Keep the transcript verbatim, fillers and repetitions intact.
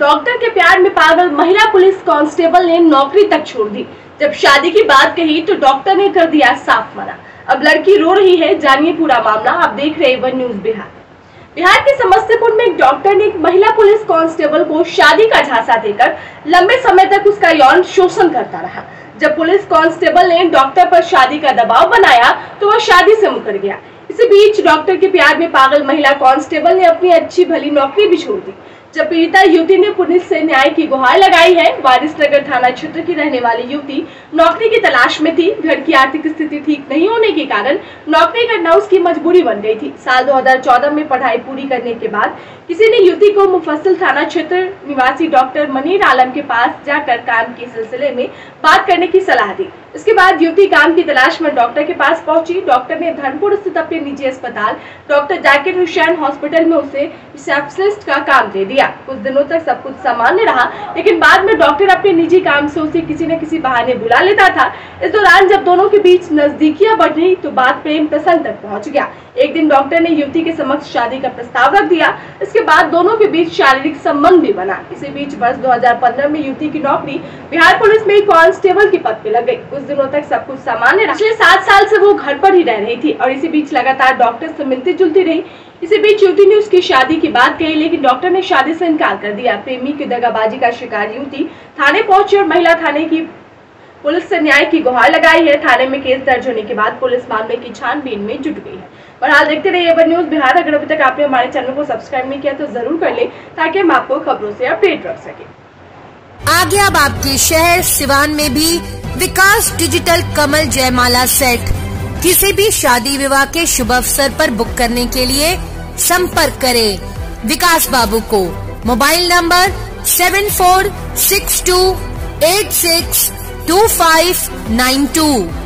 Doctor के प्यार में पागल महिला पुलिस कांस्टेबल ने नौकरी तक छोड़ दी। जब शादी की बात कही तो डॉक्टर ने कर दिया साफ मना। अब लड़की रो रही है, जानिए पूरा मामला। आप देख रहे हैं वन न्यूज़ बिहार। बिहार के समस्तीपुर में एक डॉक्टर ने एक महिला पुलिस कांस्टेबल को शादी का झांसा देकर लंबे समय तक उसका यौन शोषण करता रहा। जब पुलिस कांस्टेबल ने डॉक्टर पर शादी का दबाव बनाया तो वह शादी से मुकर गया। इसी बीच डॉक्टर के प्यार में पागल महिला कांस्टेबल ने अपनी अच्छी भली नौकरी भी छोड़ दी। जब पीड़िता युवती ने पुलिस से न्याय की गुहार लगाई है। वारिसनगर थाना क्षेत्र की रहने वाली युवती नौकरी की तलाश में थी। घर की आर्थिक स्थिति ठीक नहीं होने के कारण नौकरी करना उसकी मजबूरी बन गई थी। साल दो हज़ार चौदह में पढ़ाई पूरी करने के बाद किसी ने युवती को मुफस्सल थाना क्षेत्र निवासी डॉक्टर मनीर आलम के पास जाकर काम के सिलसिले में बात करने की सलाह दी। इसके बाद युवती काम की तलाश में डॉक्टर के पास पहुंची। डॉक्टर ने धर्मपुर स्थित अपने निजी अस्पताल डॉक्टर जाकिर हुसैन हॉस्पिटल में उसे रिसेप्शनिस्ट का काम दे दिया। कुछ दिनों तक सब कुछ सामान्य रहा, लेकिन बाद में डॉक्टर अपने निजी काम से उसे किसी न किसी बहाने बुला लेता था। इस दौरान जब दोनों के बीच नजदीकियां बढ़ रही तो बात प्रेम प्रसंग तक पहुँच गया। एक दिन डॉक्टर ने युवती के समक्ष शादी का प्रस्ताव रख दिया। इसके बाद दोनों के बीच शारीरिक संबंध भी बना। इसी बीच वर्ष दो हज़ार पंद्रह में युवती की नौकरी बिहार पुलिस में कांस्टेबल के पद पे लग गई। कुछ दिनों तक सब कुछ सामान्य रहा। पिछले सात साल से वो घर पर ही रह रही थी और इसी बीच लगातार डॉक्टर से मिलती जुलती रही। इसी बीच युवती ने उसकी शादी की बात कही, लेकिन डॉक्टर ने शादी से इनकार कर दिया। प्रेमी की दगाबाजी का शिकार युवती थाने पहुंची और महिला थाने की पुलिस से न्याय की गुहार लगाई है। थाने में केस दर्ज होने के बाद पुलिस मामले की छानबीन में जुट गई है। और हाल देखते रहिए ए वन न्यूज़ बिहार। अगर अभी तक आपने हमारे चैनल को सब्सक्राइब नहीं किया तो जरूर कर लें, ताकि हम आपको खबरों से अपडेट रख सके। आगे अब आपके शहर सिवान में भी विकास डिजिटल कमल जयमाला सेट। किसी भी शादी विवाह के शुभ अवसर पर बुक करने के लिए संपर्क करें विकास बाबू को। Mobile number seven four six two eight six two five nine to.